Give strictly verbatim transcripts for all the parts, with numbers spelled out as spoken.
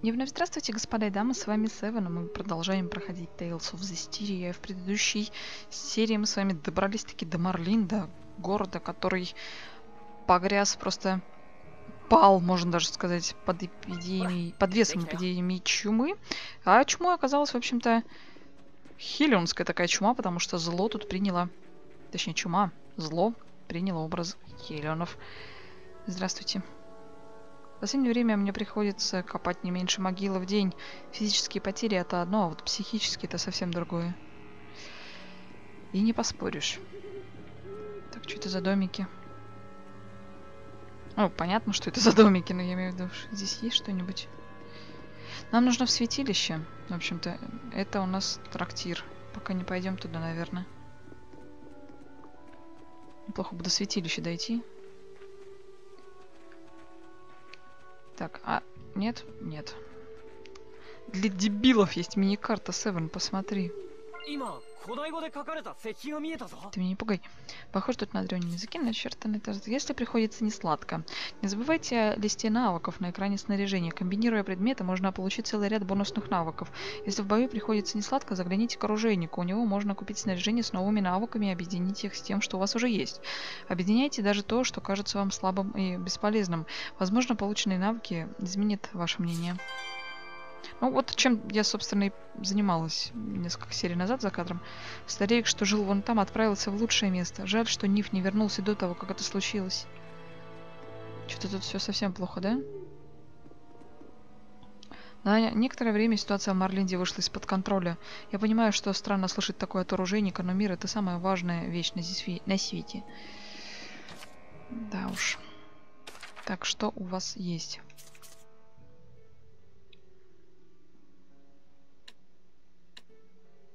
И вновь здравствуйте, господа и дамы, с вами Севен, и мы продолжаем проходить Tales of Zestiria. В предыдущей серии мы с вами добрались-таки до Марлинда, города, который погряз, просто пал, можно даже сказать, под эпидемией, под весом эпидемии чумы. А чума оказалась, в общем-то, хеллионская такая чума, потому что зло тут приняло, точнее чума, зло приняло образ хеллионов. Здравствуйте. В последнее время мне приходится копать не меньше могилы в день. Физические потери — это одно, а вот психические — это совсем другое. И не поспоришь. Так, что это за домики? Ну, понятно, что это за домики, но я имею в виду, что здесь есть что-нибудь. Нам нужно в святилище. В общем-то, это у нас трактир. Пока не пойдем туда, наверное. Неплохо бы до святилища дойти. Так, а... Нет? Нет. Для дебилов есть мини-карта, Севен, посмотри. Ты меня не пугай. Похоже, тут на древнем языке начертаны... Если приходится не сладко. Не забывайте о листе навыков на экране снаряжения. Комбинируя предметы, можно получить целый ряд бонусных навыков. Если в бою приходится не сладко, загляните к оружейнику. У него можно купить снаряжение с новыми навыками и объединить их с тем, что у вас уже есть. Объединяйте даже то, что кажется вам слабым и бесполезным. Возможно, полученные навыки изменят ваше мнение. Ну вот чем я, собственно, и занималась несколько серий назад за кадром. Старик, что жил вон там, отправился в лучшее место. Жаль, что Ниф не вернулся до того, как это случилось. Что-то тут все совсем плохо, да? На некоторое время ситуация в Марлинде вышла из-под контроля. Я понимаю, что странно слышать такое от оружейника, но мир — это самая важная вещь на, здесь, на свете. Да уж. Так, что у вас есть?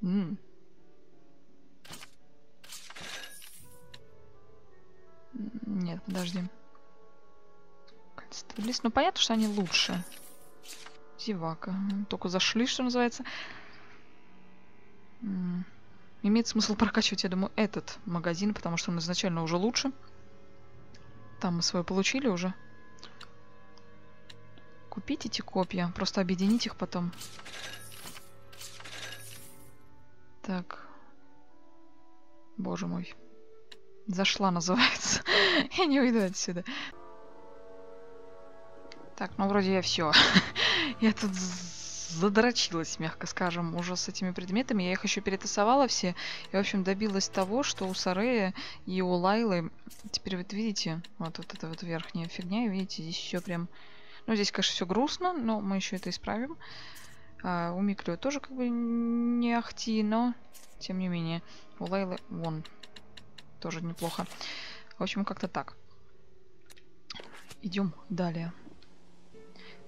Mm. Нет, подожди. Лист, ну понятно, что они лучше. Зевака. Только зашли, что называется. Mm. Имеет смысл прокачивать, я думаю, этот магазин, потому что он изначально уже лучше. Там мы свое получили уже. Купить эти копья, просто объединить их потом. Так. Боже мой. Зашла, называется. Я не уйду отсюда. Так, ну вроде я все. Я тут задрочилась, мягко скажем, уже с этими предметами. Я их еще перетасовала все. И, в общем, добилась того, что у Сарея и у Лайлы... Теперь вот видите, вот, вот эта вот верхняя фигня. И видите, здесь еще прям... Ну, здесь, конечно, все грустно, но мы еще это исправим. А у Миклю тоже как бы не ахти, но тем не менее. У Лейлы вон тоже неплохо. В общем, как-то так. Идем далее.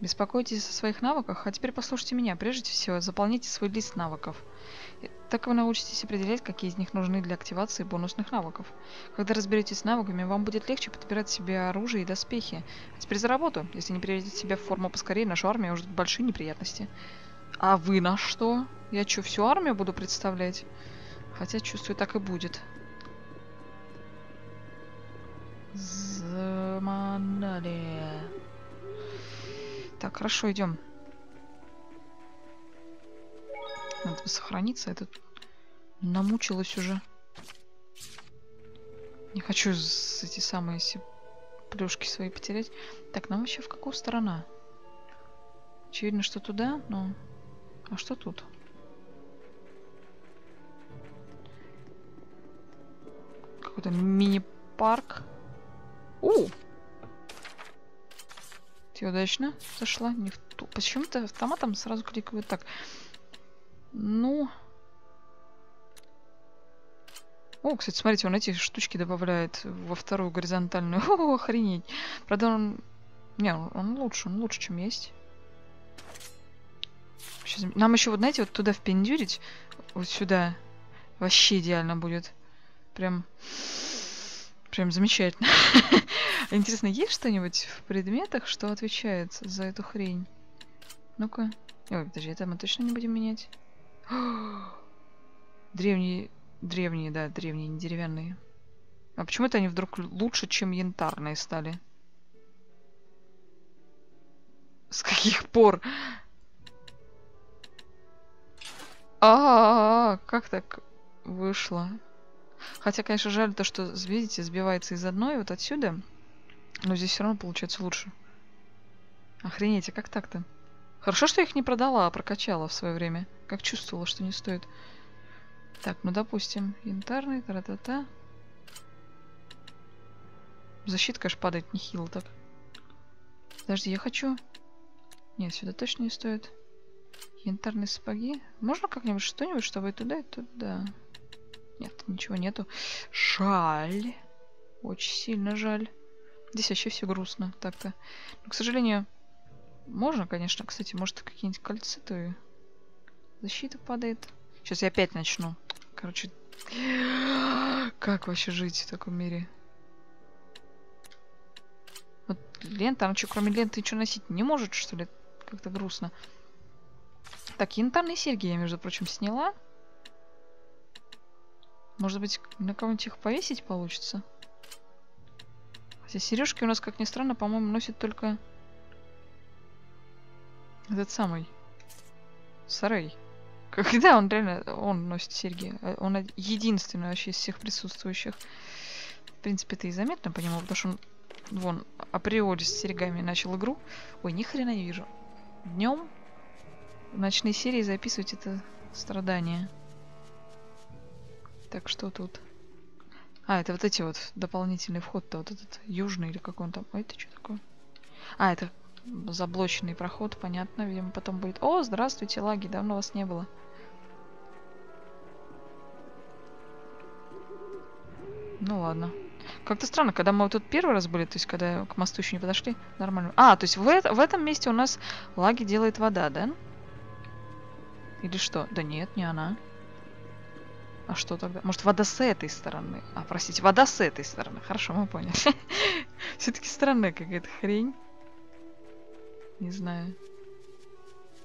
Беспокойтесь о своих навыках, а теперь послушайте меня. Прежде всего, заполните свой лист навыков. Так вы научитесь определять, какие из них нужны для активации бонусных навыков. Когда разберетесь с навыками, вам будет легче подбирать себе оружие и доспехи. А теперь за работу. Если не приведете себя в форму поскорее, нашу армию уже большие неприятности. А вы на что? Я что, всю армию буду представлять? Хотя, чувствую, так и будет. Заманали. Так, хорошо, идем. Надо бы сохраниться. Я тут намучилась уже. Не хочу эти самые плюшки свои потерять. Так, нам вообще в какую сторону? Очевидно, что туда, но... А что тут? Какой-то мини-парк. У! Ты удачно зашла? Не в ту... Почему-то автоматом сразу кликают так. Ну... О, кстати, смотрите, он эти штучки добавляет во вторую горизонтальную. О, охренеть. Правда, он... Не, он лучше, он лучше, чем есть. Сейчас... Нам еще, вот, знаете, вот туда впендюрить, вот сюда, вообще идеально будет. Прям... Прям замечательно. Интересно, есть что-нибудь в предметах, что отвечает за эту хрень? Ну-ка. Ой, подожди, это мы точно не будем менять. Древние... Древние, да, древние, не деревянные. А почему это они вдруг лучше, чем янтарные стали? С каких пор? А-а-а, как так вышло? Хотя, конечно, жаль то, что, видите, сбивается из одной вот отсюда. Но здесь все равно получается лучше. Охренеть, а как так-то? Хорошо, что я их не продала, а прокачала в свое время. Как чувствовала, что не стоит. Так, ну, допустим, янтарный, тра-та-та. Защита, конечно, падает нехило так. Подожди, я хочу... Нет, сюда точно не стоит. Янтарные сапоги. Можно как-нибудь что-нибудь, чтобы и туда, и туда? Нет, ничего нету. Жаль. Очень сильно жаль. Здесь вообще все грустно так-то. Но, к сожалению, можно, конечно. Кстати, может, какие-нибудь кольца, то защита падает. Сейчас я опять начну. Короче, как вообще жить в таком мире? Вот лента, там что, кроме ленты ничего носить не может, что ли? Как-то грустно. Так, янтарные серьги я, между прочим, сняла. Может быть, на кого-нибудь их повесить получится? Хотя сережки у нас, как ни странно, по-моему, носит только этот самый Сарей. Когда он реально, он носит серьги. Он единственный вообще из всех присутствующих. В принципе, это и заметно по нему, потому что он, вон, априори с серьгами начал игру. Ой, ни хрена не вижу. Днем в ночной серии записывать это страдание. Так, что тут? А, это вот эти вот дополнительный вход-то, вот этот южный или как он там. Ой, это что такое? А, это заблоченный проход, понятно, видимо, потом будет. О, здравствуйте, лаги, давно вас не было. Ну ладно. Как-то странно, когда мы вот тут первый раз были, то есть когда к мосту еще не подошли, нормально. А, то есть в, это, в этом месте у нас лаги делает вода, да? Или что? Да нет, не она. А что тогда? Может, вода с этой стороны? А, простите, вода с этой стороны. Хорошо, мы поняли. Все-таки странная какая-то хрень. Не знаю.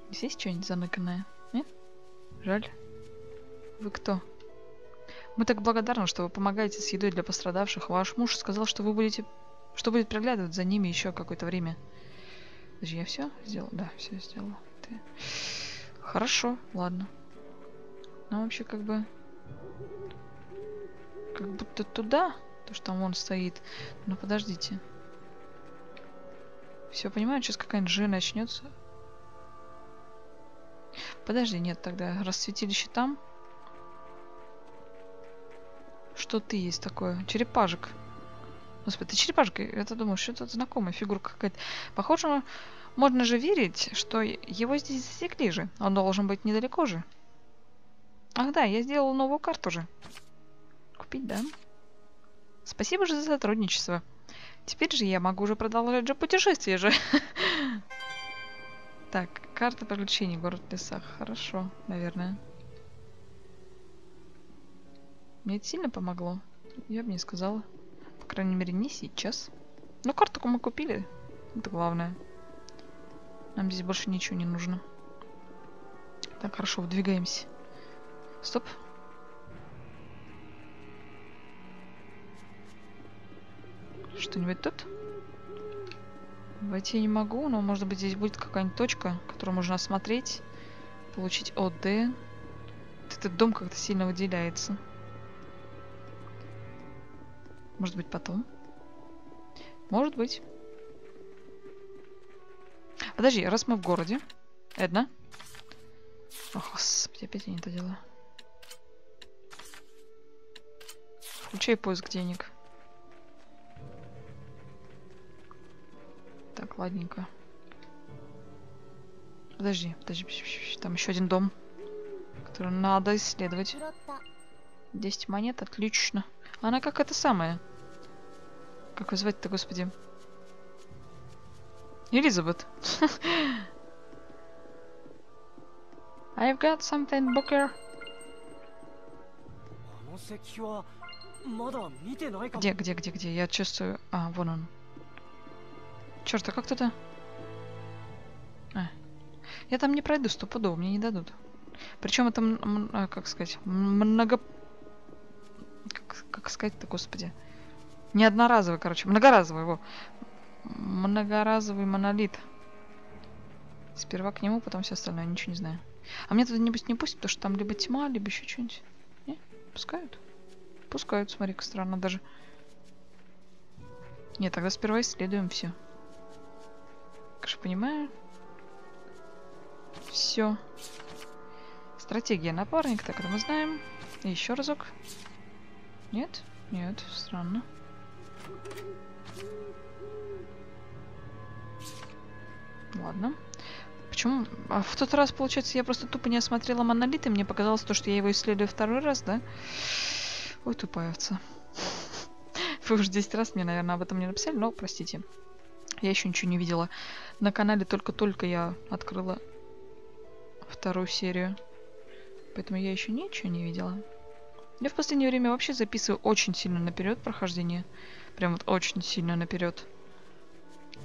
Здесь есть что-нибудь заныканное? Нет? Жаль. Вы кто? Мы так благодарны, что вы помогаете с едой для пострадавших. Ваш муж сказал, что вы будете... Что будет приглядывать за ними еще какое-то время. Подожди, я все сделала? Да, все сделала. Ты... Хорошо, ладно. Ну, вообще, как бы... Как будто туда, то что там он стоит. Но подождите. Все, понимаю, сейчас какая-нибудь же начнется. Подожди, нет, тогда расцветилище там. Что ты есть такое? Черепашек. Господи, ты черепашка? Я-то думаю, что это знакомая фигурка какая-то. Похоже, можно же верить, что его здесь засекли же. Он должен быть недалеко же. Ах да, я сделала новую карту же. Купить, да? Спасибо же за сотрудничество. Теперь же я могу уже продолжать же путешествие же. Так, карта приключений, город в лесах. Хорошо, наверное. Мне это сильно помогло? Я бы не сказала. По крайней мере, не сейчас. Но карту мы купили. Это главное. Нам здесь больше ничего не нужно. Так, хорошо, выдвигаемся. Стоп. Что-нибудь тут? Войти я не могу, но, может быть, здесь будет какая-нибудь точка, которую можно осмотреть. Получить ОД. Этот дом как-то сильно выделяется. Может быть, потом? Может быть. Подожди, раз мы в городе. Эдна. О, господи, опять я не то делаю. Включай поиск денег. Так, ладненько. Подожди, подожди, там еще один дом, который надо исследовать. десять монет, отлично. Она как это самое. Как ее звать-то, господи? Элизабет. I've got something, Booker. Где, где, где, где? Я чувствую... А, вон он. Черт, а как кто-то... А. Я там не пройду стопудово, мне не дадут. Причем это, как сказать, много... Как, как сказать-то, господи? Не одноразовый, короче. Многоразовый его. Многоразовый монолит. Сперва к нему, потом все остальное. Ничего не знаю. А мне туда небось не пустят, потому что там либо тьма, либо еще что-нибудь. Не? Пускают? Пускают, смотри-ка, странно даже. Не, тогда сперва исследуем все. Как же понимаю. Все. Стратегия напарник, так это мы знаем. И еще разок. Нет? Нет, странно. Ладно. Почему? А в тот раз, получается, я просто тупо не осмотрела монолит, и мне показалось то, что я его исследую второй раз, да? Ой, тупая овца. Вы уже десять раз мне, наверное, об этом не написали, но простите. Я еще ничего не видела. На канале только-только я открыла вторую серию. Поэтому я еще ничего не видела. Я в последнее время вообще записываю очень сильно наперед прохождение. Прям вот очень сильно наперед.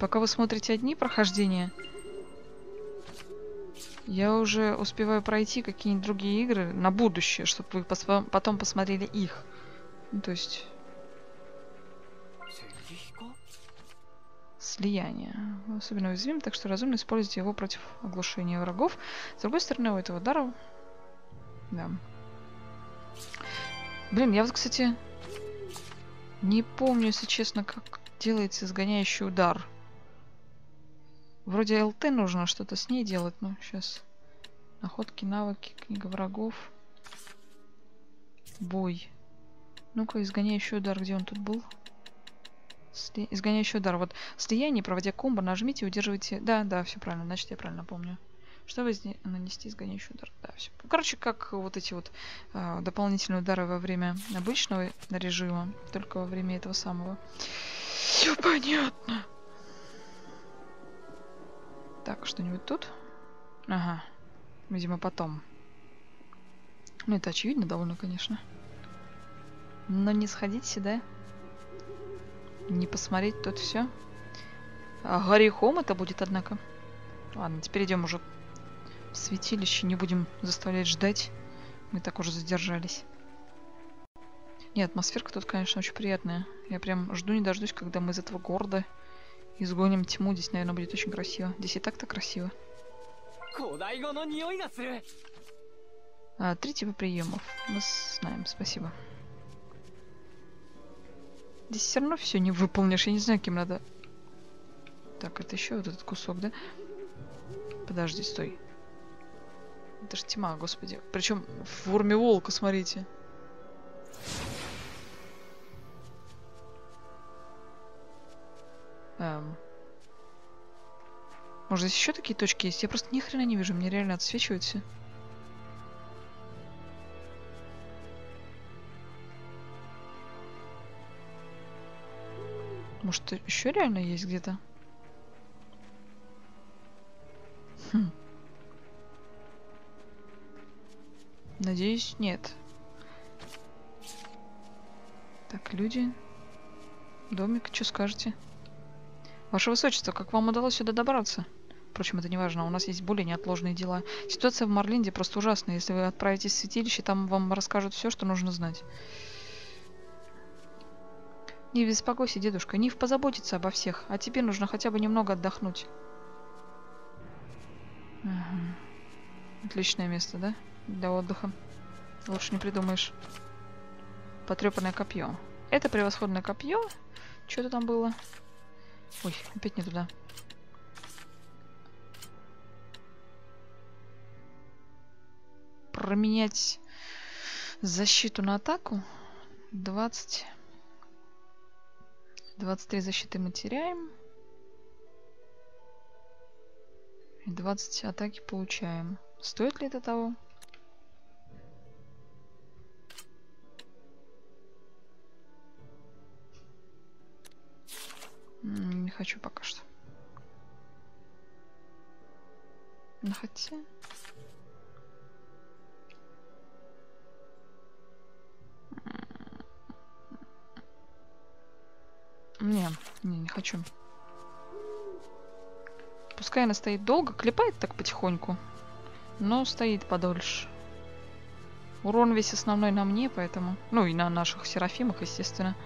Пока вы смотрите одни прохождения, я уже успеваю пройти какие-нибудь другие игры на будущее, чтобы вы пос потом посмотрели их. Ну, то есть... Слияние. Особенно уязвим, так что разумно использовать его против оглушения врагов. С другой стороны, у этого удара... Да. Блин, я вот, кстати, не помню, если честно, как делается изгоняющий удар. Вроде ЛТ нужно что-то с ней делать, но сейчас. Находки, навыки, книга врагов. Бой. Ну-ка, изгоняющий удар, где он тут был? Сли... Изгоняющий удар. Вот слияние, проводя комбо, нажмите и удерживайте. Да, да, все правильно, значит, я правильно помню. Чтобы нанести изгоняющий удар. Да, все. Короче, как вот эти вот э, дополнительные удары во время обычного режима, только во время этого самого. Все понятно. Так, что-нибудь тут? Ага. Видимо, потом. Ну, это очевидно довольно, конечно. Но не сходить сюда. Не посмотреть тут все. А горехом это будет, однако. Ладно, теперь идем уже... Святилище, не будем заставлять ждать. Мы так уже задержались. Не, атмосферка тут, конечно, очень приятная. Я прям жду не дождусь, когда мы из этого города изгоним тьму. Здесь, наверное, будет очень красиво. Здесь и так-то красиво. А, три типа приемов. Мы знаем, спасибо. Здесь все равно все не выполнишь. Я не знаю, кем надо. Так, это еще вот этот кусок, да? Подожди, стой. Это же тьма, господи. Причем в форме волка, смотрите. Эм. Может, здесь еще такие точки есть? Я просто ни хрена не вижу. Мне реально отсвечивается. Может, еще реально есть где-то? Хм. Надеюсь, нет. Так, люди. Домик, что скажете? Ваше высочество, как вам удалось сюда добраться? Впрочем, это не важно. У нас есть более неотложные дела. Ситуация в Марлинде просто ужасная. Если вы отправитесь в святилище, там вам расскажут все, что нужно знать. Не беспокойся, дедушка. Ниф позаботится обо всех. А тебе нужно хотя бы немного отдохнуть. Угу. Отличное место, да? Для отдыха. Лучше не придумаешь. Потрепанное копье. Это превосходное копье. Что-то там было. Ой, опять не туда. Променять защиту на атаку. двадцать. двадцать три защиты мы теряем. И двадцать атаки получаем. Стоит ли это того? Не хочу пока что. Но хотя... Не, не, не хочу. Пускай она стоит долго, клепает так потихоньку, но стоит подольше. Урон весь основной на мне, поэтому... Ну и на наших серафимах, естественно.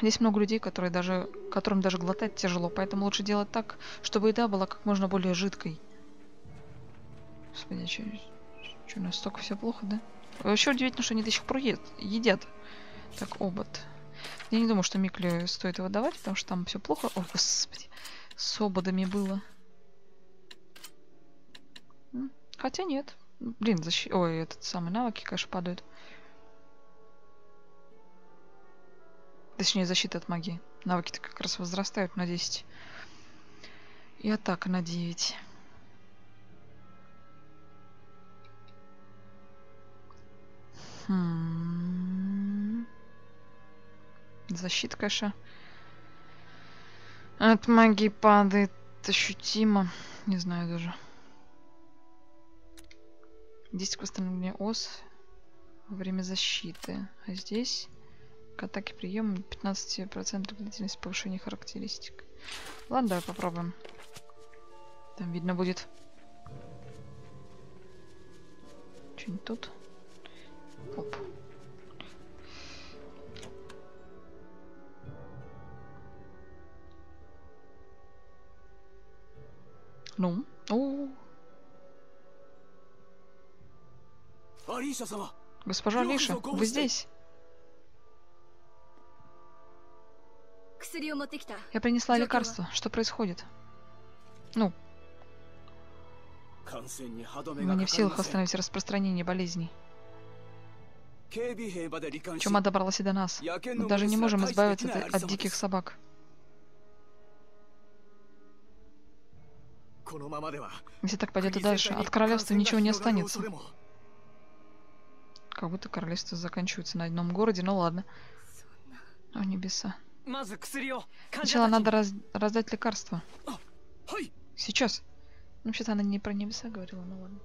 Здесь много людей, которые даже, которым даже глотать тяжело, поэтому лучше делать так, чтобы еда была как можно более жидкой. Господи, что, что, настолько все плохо, да? Вообще удивительно, что они до сих пор едят. Так, обод. Я не думаю, что Миклю стоит его давать, потому что там все плохо. О, господи. С ободами было. Хотя нет. Блин, защи... Ой, этот самый навыки, конечно, падают. Точнее, защита от магии. Навыки-то как раз возрастают на десять. И атака на девять. Хм... Защита, конечно, от магии падает ощутимо. Не знаю даже. десять восстановления ОС во время защиты. А здесь к атаке приема пятнадцать процентов длительность повышения характеристик. Ладно, давай попробуем. Там видно будет. Что-нибудь тут. Оп. Ну, о, госпожа Алиша, вы здесь? Я принесла лекарство. Что происходит? Ну, мы не в силах остановить распространение болезней. Чума добралась и до нас. Мы даже не можем избавиться от, от диких собак. Если так пойдет и дальше, от королевства ничего не останется. Как будто королевство заканчивается на одном городе, ну ладно. О, небеса. Сначала надо раз раздать лекарство. Сейчас. Вообще-то она не про небеса говорила, ну ладно.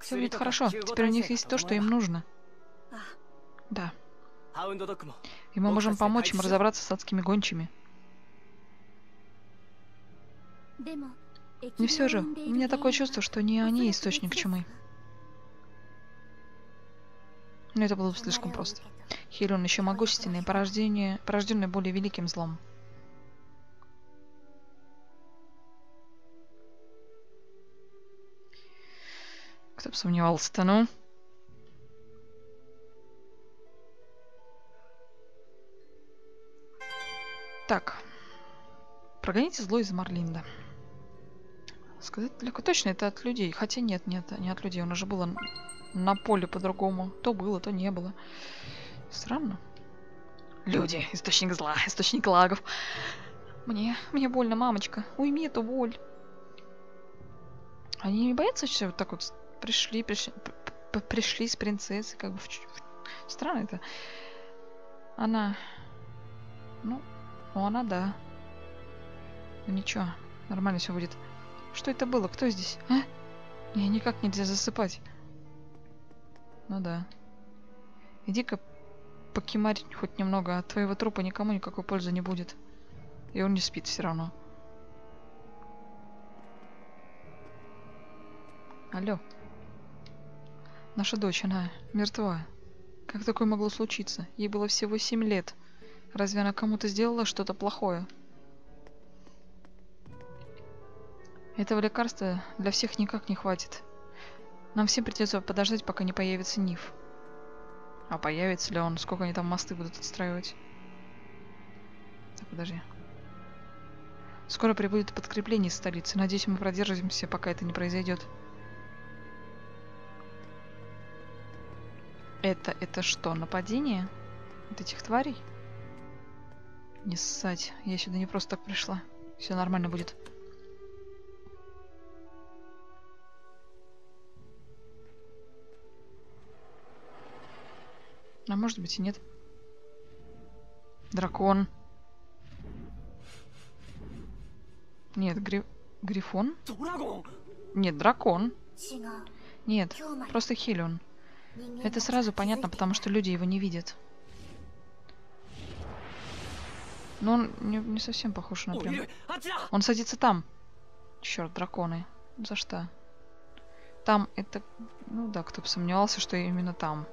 Все будет хорошо. Теперь у них есть то, что им нужно. Да. И мы можем помочь им разобраться с адскими гончими. Не все же, у меня такое чувство, что не они источник чумы. Но это было бы слишком просто. Хеллион еще могущественный, порожденный более великим злом. Кто бы сомневался-то, ну? Так. Прогоните зло из Марлинда. Сказать далеко. Точно, это от людей. Хотя нет, нет, не от людей. У нас же было на поле по-другому. То было, то не было. Странно. Люди, источник зла, источник лагов. Мне, мне больно, мамочка. Уйми эту боль. Они не боятся, что вот так вот пришли, пришли, пришли с принцессой, как бы. В... Странно это. Она... Ну, ну она, да. Ну, ничего, нормально все будет. Что это было? Кто здесь? А? Мне никак нельзя засыпать. Ну да. Иди-ка покимарить хоть немного. От твоего трупа никому никакой пользы не будет. И он не спит все равно. Алло. Наша дочь, она мертва. Как такое могло случиться? Ей было всего семь лет. Разве она кому-то сделала что-то плохое? Этого лекарства для всех никак не хватит. Нам всем придется подождать, пока не появится Ниф. А появится ли он? Сколько они там мосты будут отстраивать? Так, подожди. Скоро прибудет подкрепление из столицы. Надеюсь, мы продержимся, пока это не произойдет. Это, это что, нападение от этих тварей? Не ссать. Я сюда не просто так пришла. Все нормально будет. А может быть и нет. Дракон. Нет, гри... Грифон. Нет, дракон. Нет, просто Хеллион. Это сразу понятно, потому что люди его не видят. Но он не, не совсем похож на прям. Он садится там. Черт, драконы. За что? Там это... Ну да, кто бы сомневался, что именно там.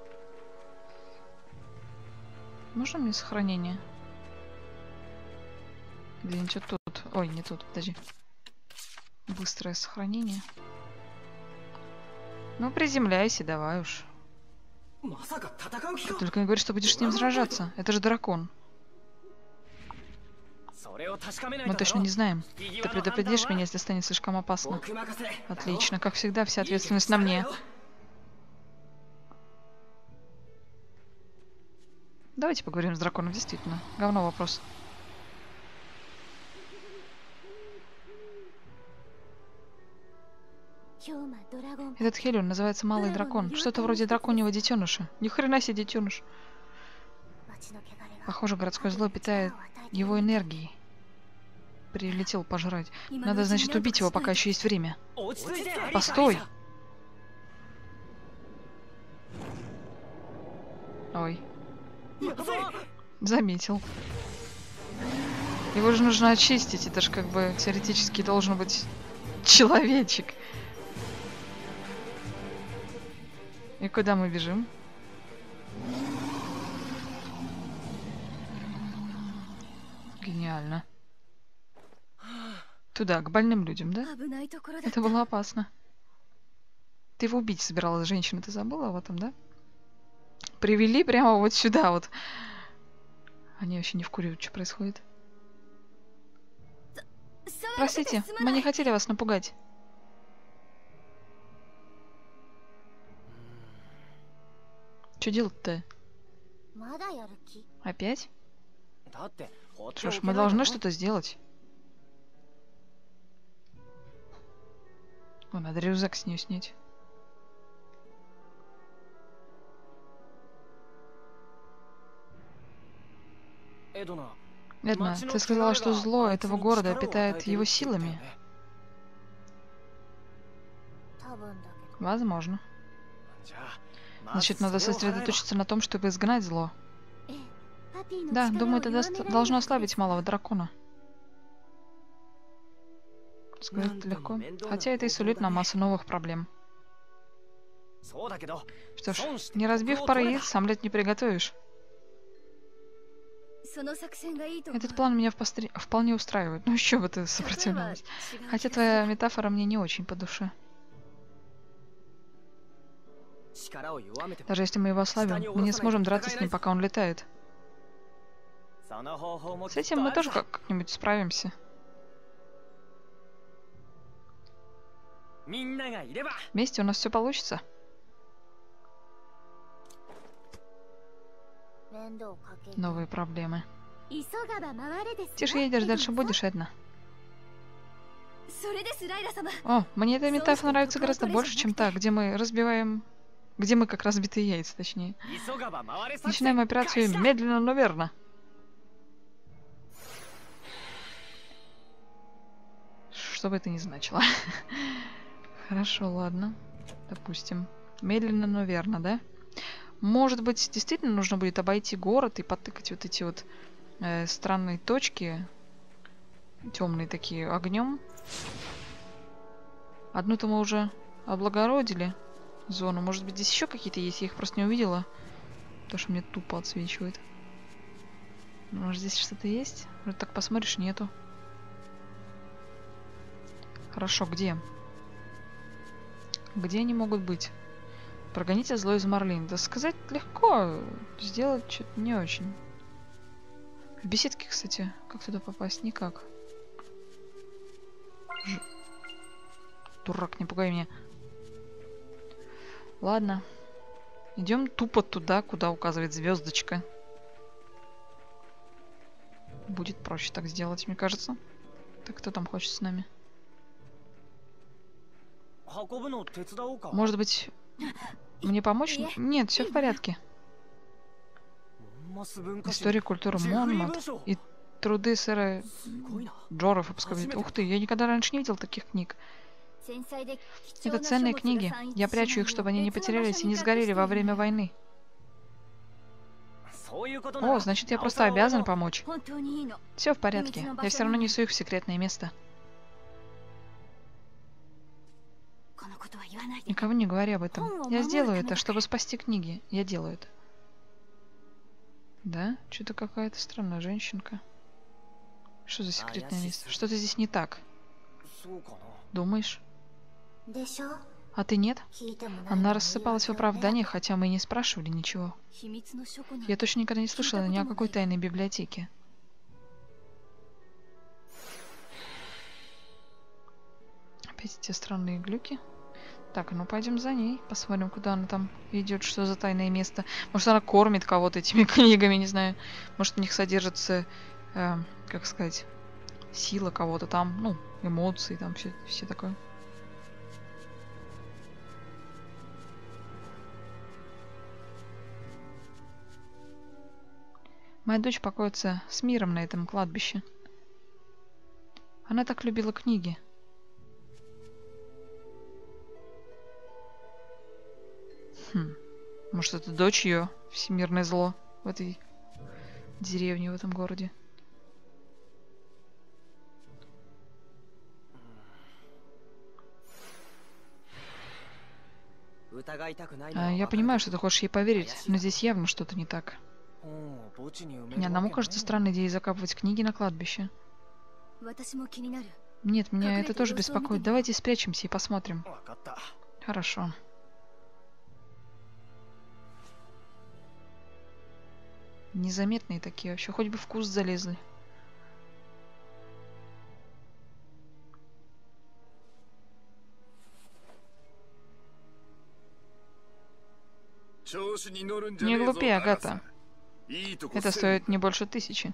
Можно мне сохранение? Где-нибудь тут. Ой, не тут, подожди. Быстрое сохранение. Ну, приземляйся, давай уж. Ты только не говори, что будешь с ним сражаться. Это же дракон. Мы точно не знаем. Ты предупредишь меня, если станет слишком опасно. Отлично. Как всегда, вся ответственность на мне. Давайте поговорим с драконом, действительно. Говно вопрос. Этот Хеллион называется Малый Дракон. Что-то вроде драконьего детеныша. Ни хрена себе детеныш. Похоже, городское зло питает его энергией. Прилетел пожрать. Надо, значит, убить его, пока еще есть время. Постой! Ой. Заметил. Его же нужно очистить. Это же как бы теоретически должен быть человечек. И куда мы бежим? Гениально. Туда, к больным людям, да? Это было опасно. Ты его убить собиралась, женщина, ты забыла об этом, да? Привели прямо вот сюда вот. Они вообще не вкуривают, что происходит. Простите, мы не хотели вас напугать. Что делать-то? Опять? Что ж, мы должны что-то сделать. О, надо рюкзак с нее снять. Эдна, ты сказала, что зло этого города питает его силами. Возможно. Значит, надо сосредоточиться на том, чтобы изгнать зло. Да, думаю, это даст, должно ослабить малого дракона. Сказать легко. Хотя это и сулит нам массу новых проблем. Что ж, не разбив пары яиц, омлет не приготовишь. Этот план меня впостр... вполне устраивает. Ну еще бы ты сопротивлялась. Хотя твоя метафора мне не очень по душе. Даже если мы его ослабим, мы не сможем драться с ним, пока он летает. С этим мы тоже как-нибудь справимся. Вместе у нас все получится. Новые проблемы. Тише едешь, дальше будешь, Эдна. О, мне эта метафора нравится гораздо больше, чем та, где мы разбиваем... Где мы как разбитые яйца, точнее. Начинаем операцию медленно, но верно. Что бы это ни значило. Хорошо, ладно. Допустим. Медленно, но верно, да? Может быть, действительно нужно будет обойти город и потыкать вот эти вот э, странные точки. Темные такие, огнем. Одну-то мы уже облагородили зону. Может быть, здесь еще какие-то есть? Я их просто не увидела. Потому что мне тупо отсвечивает. Может, здесь что-то есть? Может, так посмотришь, нету. Хорошо, где? Где они могут быть? Прогоните зло из Марлин. Да сказать легко, сделать что-то не очень. В беседке, кстати, как туда попасть? Никак. Ж... Дурак, не пугай меня. Ладно. Идем тупо туда, куда указывает звездочка. Будет проще так сделать, мне кажется. Так кто там хочет с нами? Может быть... Мне помочь? Нет, все в порядке. История культуры Монмут и труды сэра Джоров, обсказывает. Ух ты, я никогда раньше не видел таких книг. Это ценные книги. Я прячу их, чтобы они не потерялись и не сгорели во время войны. О, значит, я просто обязан помочь. Все в порядке. Я все равно несу их в секретное место. Никому не говори об этом. Я сделаю это, чтобы спасти книги. Я делаю это. Да? Что-то какая-то странная женщинка. Что за секретное место? Что-то здесь не так. Думаешь? А ты нет? Она рассыпалась в оправданиях, хотя мы и не спрашивали ничего. Я точно никогда не слышала ни о какой тайной библиотеке. Опять эти странные глюки. Так, ну пойдем за ней, посмотрим, куда она там идет, что за тайное место. Может, она кормит кого-то этими книгами, не знаю. Может, у них содержится, э, как сказать, сила кого-то там, ну, эмоции, там все, все такое. Моя дочь покоится с миром на этом кладбище. Она так любила книги. Хм. Может, это дочь ее, всемирное зло в этой деревне, в этом городе. А, я понимаю, что ты хочешь ей поверить, но здесь явно что-то не так. Ни одному кажется странной идеей закапывать книги на кладбище. Нет, меня это тоже беспокоит. Давайте спрячемся и посмотрим. Хорошо. Незаметные такие вообще. Хоть бы в куст залезли. Не глупи, Агата. Это стоит не больше тысячи.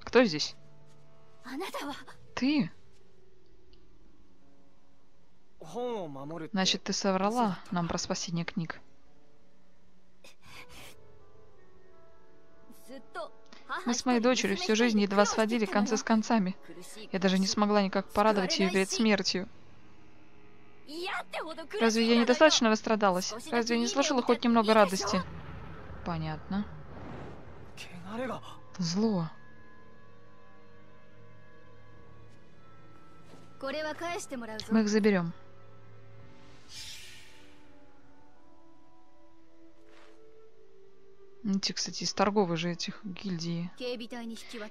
Кто здесь? Ты? Значит, ты соврала нам про спасение книг. Мы с моей дочерью всю жизнь едва сводили концы с концами. Я даже не смогла никак порадовать ее перед смертью. Разве я недостаточно расстрадалась? Разве я не слышала хоть немного радости? Понятно. Зло. Мы их заберем. Эти, кстати, из торговой же этих гильдии.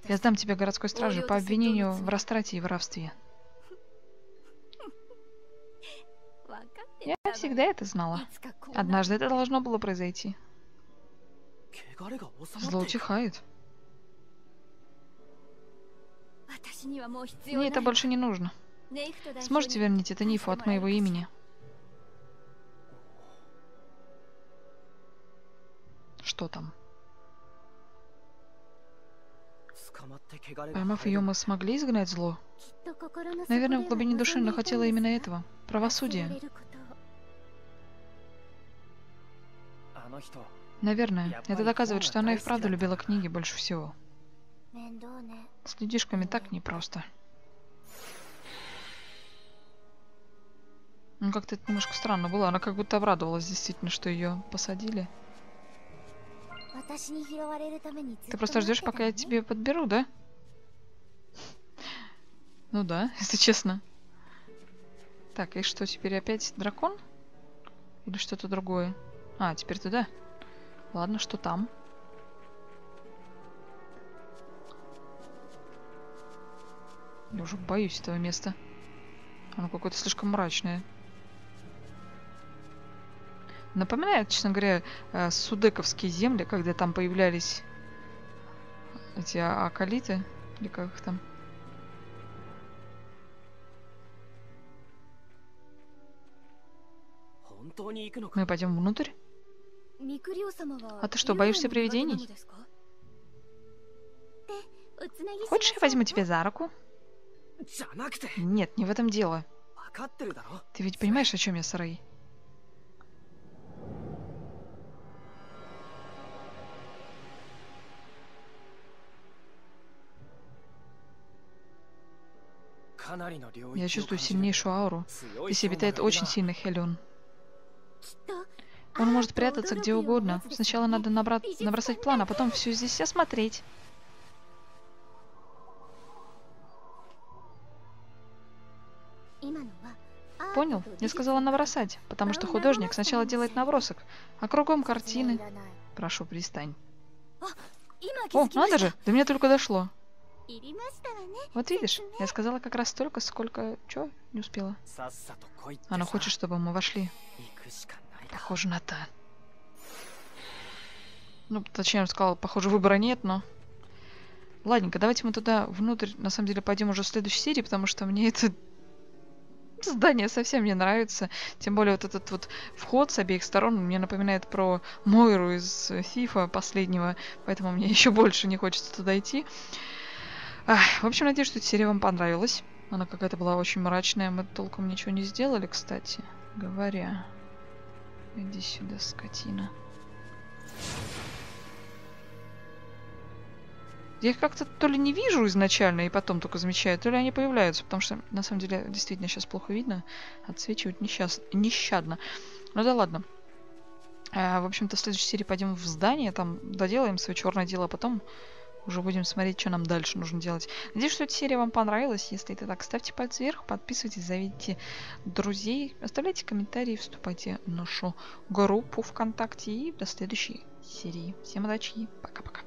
Я сдам тебя городской страже по обвинению в растрате и воровстве. Я всегда это знала. Однажды это должно было произойти. Зло утихает. Мне это больше не нужно. Сможете вернуть это Нифу от моего имени? Что там? Поймав ее, мы смогли изгнать зло? Наверное, в глубине души она хотела именно этого. Правосудия. Наверное. Это доказывает, что она и вправду любила книги больше всего. С людишками так непросто. Ну, как-то это немножко странно было. Она как будто обрадовалась действительно, что ее посадили. Ты просто ждешь, пока я тебе подберу, да? Ну да, если честно. Так, и что, теперь опять дракон? Или что-то другое? А, теперь туда. Ладно, что там? Я уже боюсь этого места. Оно какое-то слишком мрачное. Напоминает, честно говоря, судековские земли, когда там появлялись эти акалиты, или как их там. Мы пойдем внутрь? А ты что, боишься привидений? Хочешь, я возьму тебя за руку? Нет, не в этом дело. Ты ведь понимаешь, о чем я, Сарей? Я чувствую сильнейшую ауру. Здесь обитает очень сильный Хеллион. Он может прятаться где угодно. Сначала надо набра... набросать план, а потом все здесь осмотреть. Понял? Я сказала набросать, потому что художник сначала делает набросок, а кругом картины. Прошу, перестань. О, надо же! До меня только дошло. Вот видишь, я сказала как раз столько, сколько... Чё? Не успела. Она хочет, чтобы мы вошли. Похоже на то. Ну, точнее, я сказала, похоже, выбора нет, но... Ладненько, давайте мы туда внутрь, на самом деле, пойдем уже в следующей серии, потому что мне это здание совсем не нравится. Тем более вот этот вот вход с обеих сторон мне напоминает про Мойру из FIFA последнего, поэтому мне еще больше не хочется туда идти. Ах, в общем, надеюсь, что эта серия вам понравилась. Она какая-то была очень мрачная, мы толком ничего не сделали, кстати говоря. Иди сюда, скотина. Я их как-то то ли не вижу изначально и потом только замечаю, то ли они появляются, потому что, на самом деле, действительно сейчас плохо видно. Отсвечивают несчаст... нещадно. Ну да ладно. А, в общем-то, в следующей серии пойдем в здание, там доделаем свое черное дело, а потом уже будем смотреть, что нам дальше нужно делать. Надеюсь, что эта серия вам понравилась. Если это так, ставьте пальцы вверх, подписывайтесь, зовите друзей, оставляйте комментарии, вступайте в нашу группу ВКонтакте. И до следующей серии. Всем удачи и пока-пока.